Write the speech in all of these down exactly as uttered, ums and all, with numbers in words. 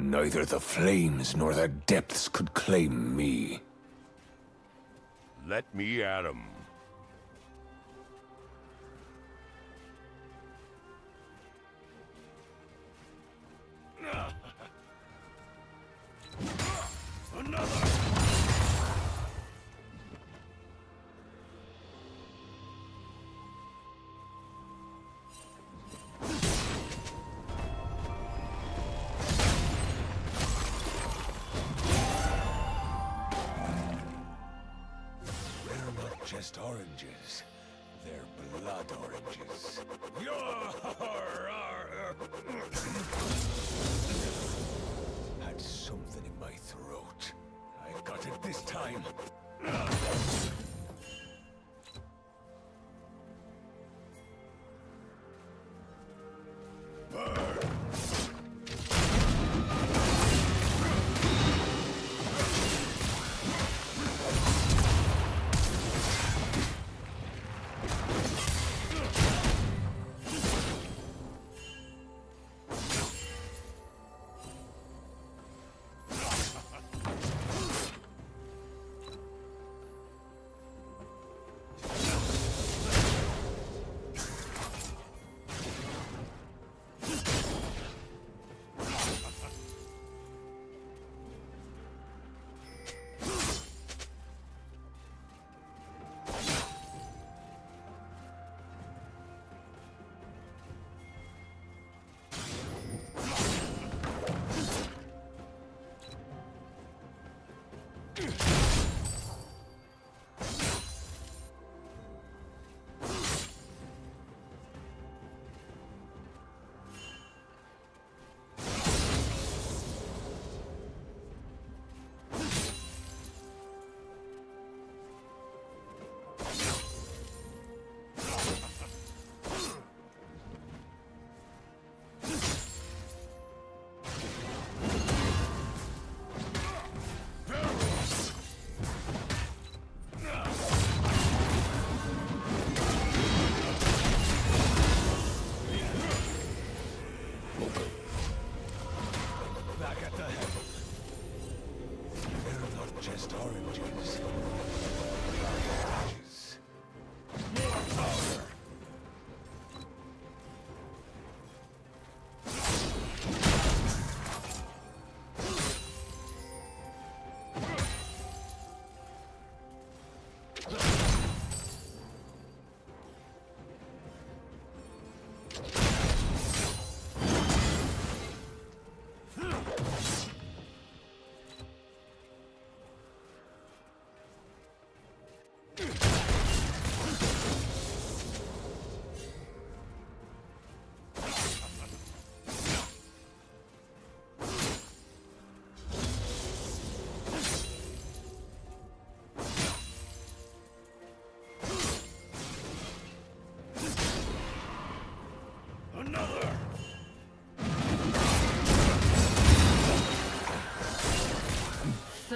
Neither the flames nor the depths could claim me. Let me at 'em. Another! Just oranges. They're blood oranges. Had something in my throat. I got it this time.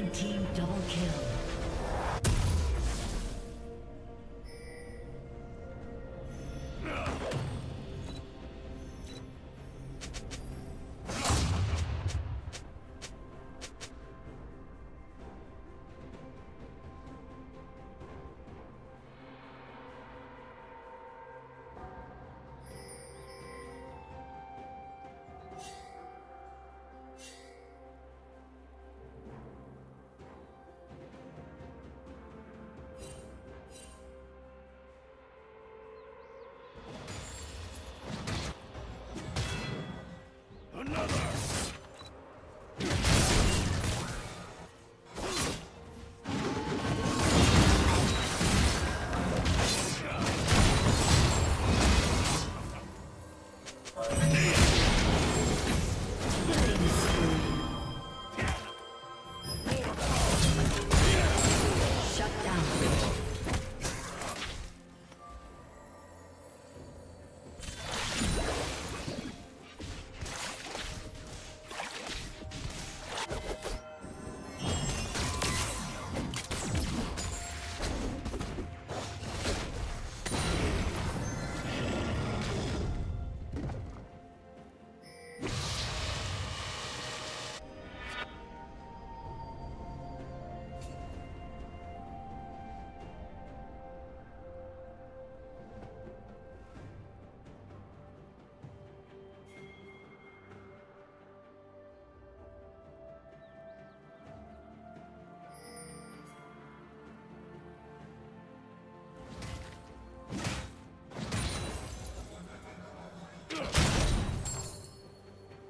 Red team double kill.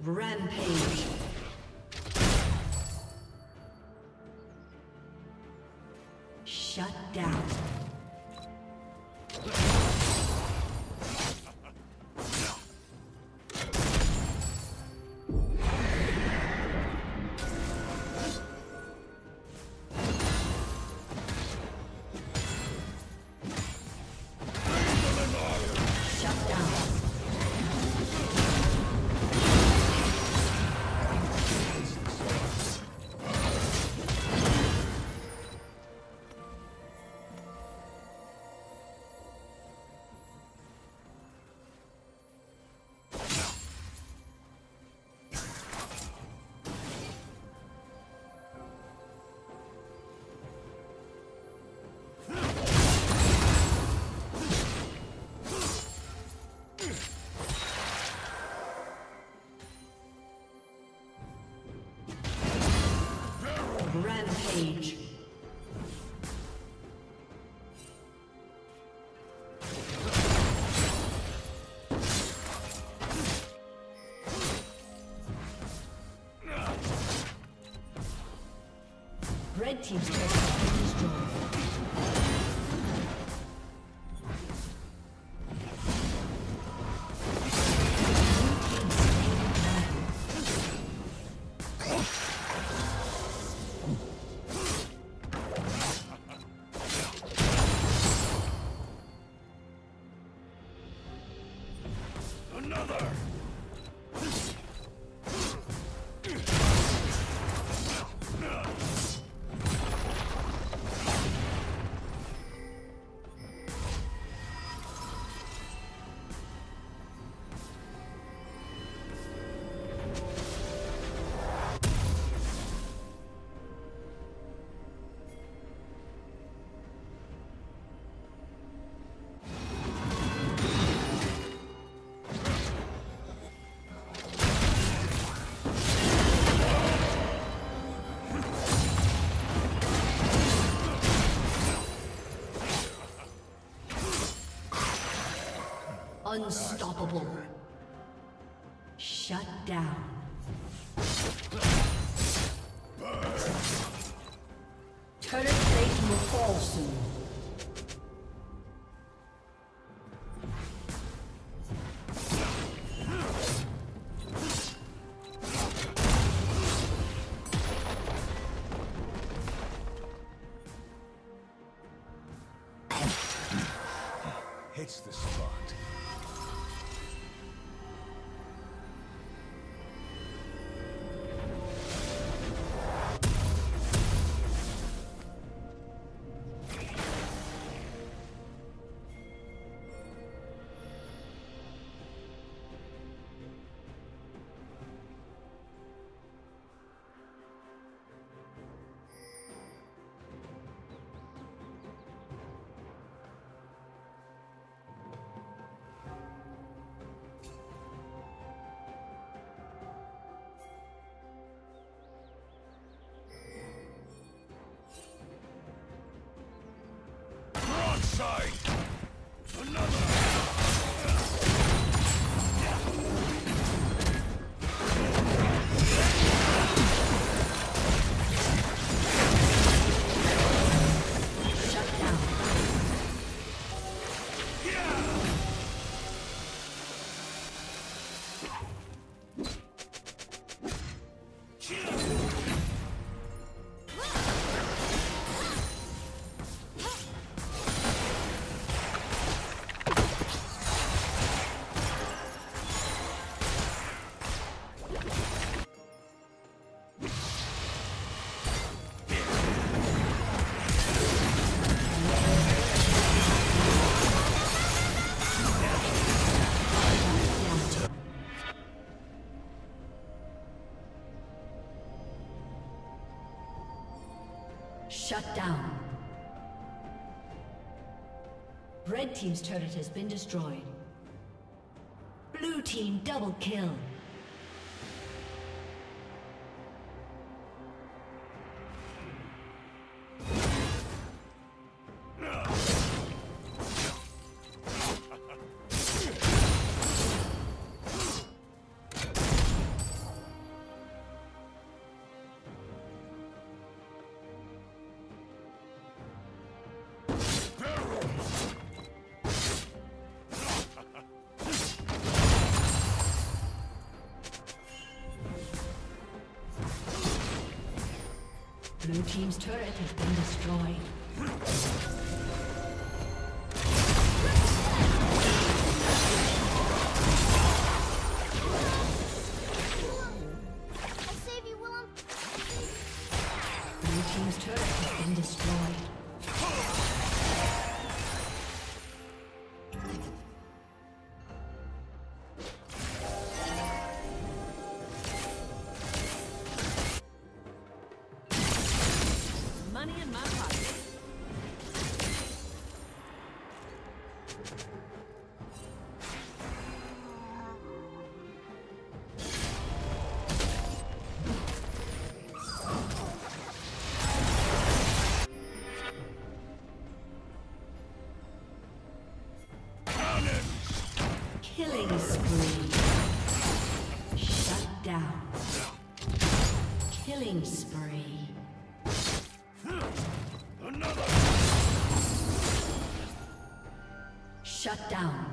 Rampage. Shut down. Rampage. Red team's turret has been destroyed. Unstoppable. Shut down. Turret plate will fall soon. Shut down. Red team's turret has been destroyed. Blue team double kill. Blue team's turret has been destroyed. Killing spree. Shut down. Killing spree. Another. Shut down.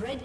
Red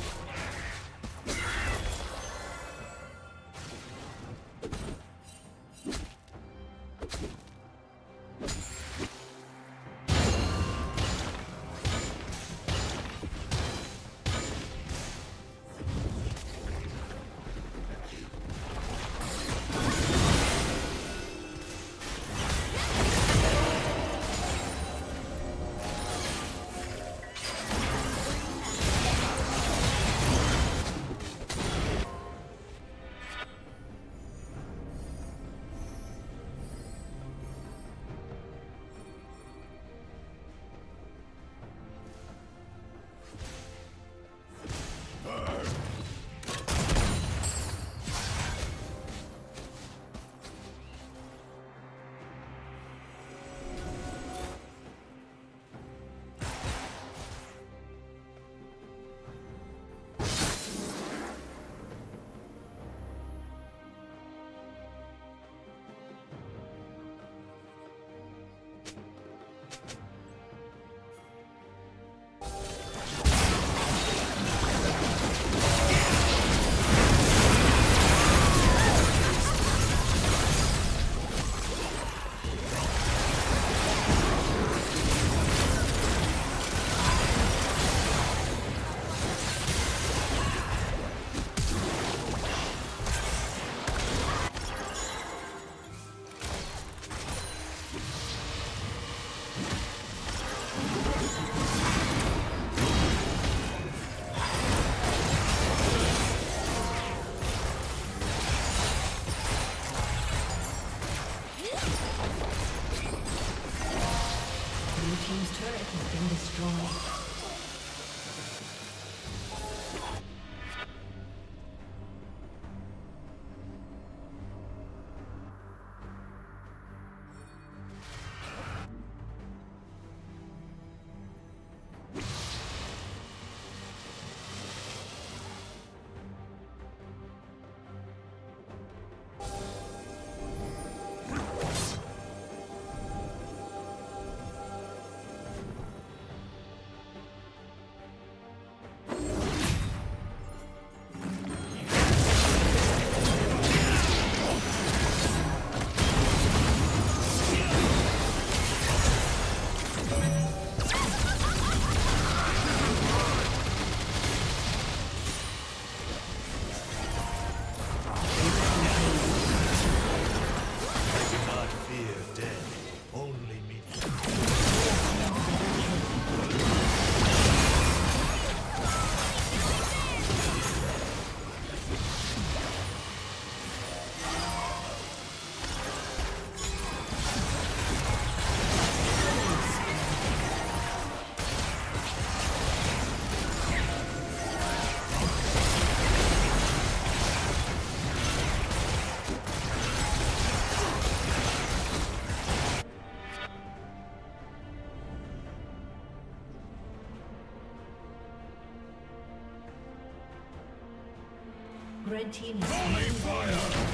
destroyed. Red team is holy fire!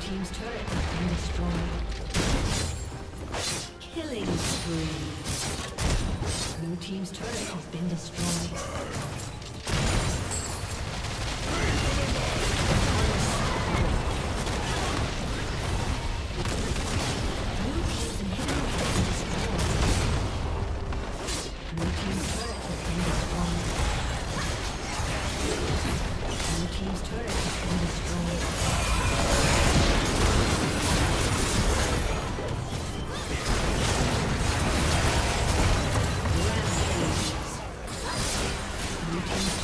Team's turret has been destroyed. Thank you.